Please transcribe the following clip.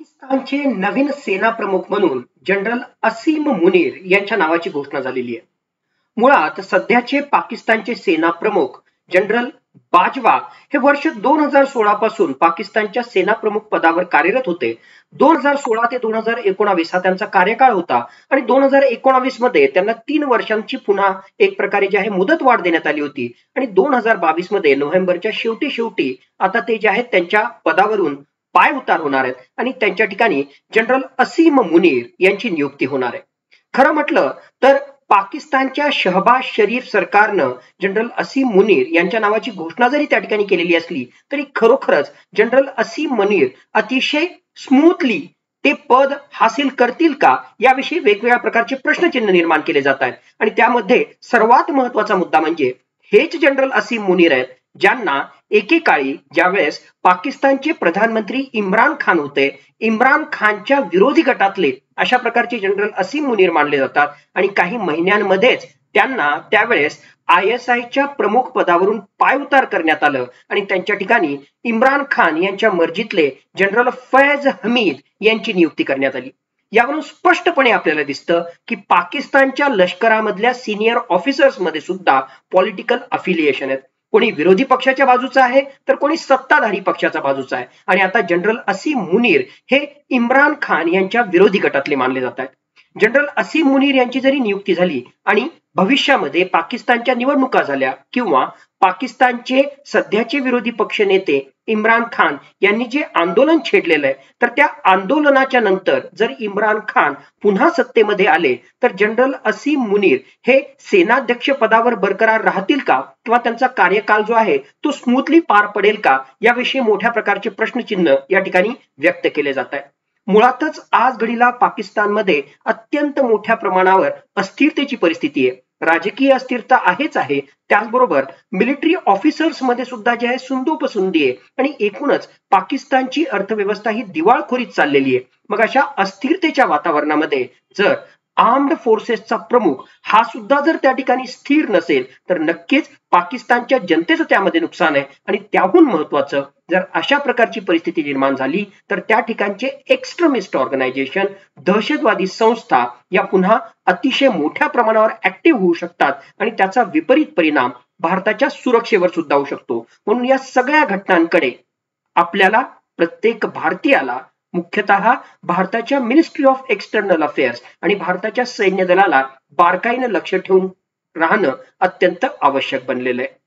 पाकिस्तानचे नवीन सेना प्रमुख म्हणून जनरल असीम मुनीर यांच्या नावाची घोषणा झालेली आहे। मुळात सध्याचे पाकिस्तानचे सेना प्रमुख जनरल बाजवा हे वर्ष 2016 पासून पाकिस्तानच्या सेना प्रमुख पदावर कार्यरत होते। 2016 ते 2019 हा त्यांचा कार्यकाळ होता आणि 2019 मध्ये त्यांना 3 वर्षांची पुन्हा एक प्रकारे जे आहे मुदत वाढ देण्यात आली होती आणि 2022 मध्ये नोव्हेंबरच्या शेवटी आता ते जे आहेत त्यांच्या पदावरून पाय उतार होणार आहेत आणि त्यांच्या ठिकाणी जनरल असीम मुनीर यांची नियुक्ती होणार आहे। खरं म्हटलं तर पाकिस्तानच्या शहबाज शरीफ सरकारनं जनरल असीम मुनीर यांच्या नावाची घोषणा जरी त्या ठिकाणी केलेली असली तरी खरोखरच जनरल असीम मुनीर अतिशय स्मूथली ते पद हासिल करतील का याविषयी वेगवेगळ्या प्रकारचे प्रश्नचिन्ह निर्माण केले जात आहेत आणि त्यामध्ये सर्वात महत्त्वाचा मुद्दा म्हणजे हेच जनरल असीम मुनीर आहेत ज्यांना एकेकाळी ज्यावेळेस पाकिस्तानचे प्रधानमंत्री इम्रान खान होते, इम्रान खानच्या विरोधी गटातले अशा प्रकारचे जनरल असीम मुनीर मानले जातात आणि काही महिन्यांमध्येच त्यांना त्यावेळेस आयएसआयच्या प्रमुख पदावरून पाय उतार करण्यात आलं आणि त्यांच्या ठिकाणी इम्रान खान यांच्या मर्जीतले जनरल फैज हमीद यांची नियुक्ती करण्यात आली। यावरून स्पष्टपणे आपल्याला दिसतं की पाकिस्तानच्या लष्करामधल्या सीनियर ऑफिसर्स मध्ये सुद्धा पॉलिटिकल अफिलिएशन आहेत। कोणी विरोधी पक्षाच्या बाजूचा आहे तर कोणी सत्ताधारी पक्षाच्या बाजूचा आहे आणि आता जनरल असीम मुनीर हे इम्रान खान यांच्या विरोधी गटातले मानले जातात। जनरल असीम मुनीर यांची जरी नियुक्ती झाली आणि भविष्यामध्ये पाकिस्तानच्या निवडणुका झाल्या किंवा पाकिस्तानचे सध्याचे विरोधी पक्ष नेते इम्रान खान यांनी जे आंदोलन छेडलेलं आहे तर त्या आंदोलनाच्या नंतर जर इम्रान खान पुन्हा सत्तेमध्ये आले तर जनरल असीम मुनीर हे सेनाध्यक्ष पदावर बरकरार राहतील का किंवा त्यांचा कार्यकाल जो आहे तो स्मूथली पार पडेल का याविषयी मोठ्या प्रकारचे प्रश्नचिन्ह या ठिकाणी व्यक्त केले जात आहे। मुळातच आज घडीला पाकिस्तानमध्ये अत्यंत मोठ्या प्रमाणावर अस्थिरतेची परिस्थिती आहे। राजकीय अस्थिरता आहेच आहे, त्याचबरोबर मिलिटरी ऑफिसर्स मध्ये सुद्धा जे आहे सुंदोपसुंदी आहे आणि एकूणच पाकिस्तानची अर्थव्यवस्था ही दिवाळखोरीत चाललेली आहे। मग अशा अस्थिरतेच्या वातावरणामध्ये जर आर्म्ड फोर्सेसचा प्रमुख हा सुद्धा जर त्या ठिकाणी स्थिर नसेल तर नक्कीच पाकिस्तानच्या जनतेचं त्यामध्ये नुकसान आहे आणि त्याहून महत्त्वाचं जर अशा प्रकारची परिस्थिती निर्माण झाली तर त्या ठिकाणचे एक्स्ट्रीमिस्ट ऑर्गनायझेशन, दहशतवादी संस्था या पुन्हा अतिशय मोठ्या प्रमाणावर ऍक्टिव्ह होऊ शकतात आणि त्याचा विपरीत परिणाम भारताच्या सुरक्षेवर सुद्धा होऊ शकतो। म्हणून या सगळ्या घटनांकडे आपल्याला प्रत्येक भारतीयाला मुख्यतः भारताच्या मिनिस्ट्री ऑफ एक्सटर्नल अफेयर्स आणि भारताच्या सैन्य दलाला बारकाईने लक्ष ठेवून राहणं अत्यंत आवश्यक बनलेलं आहे।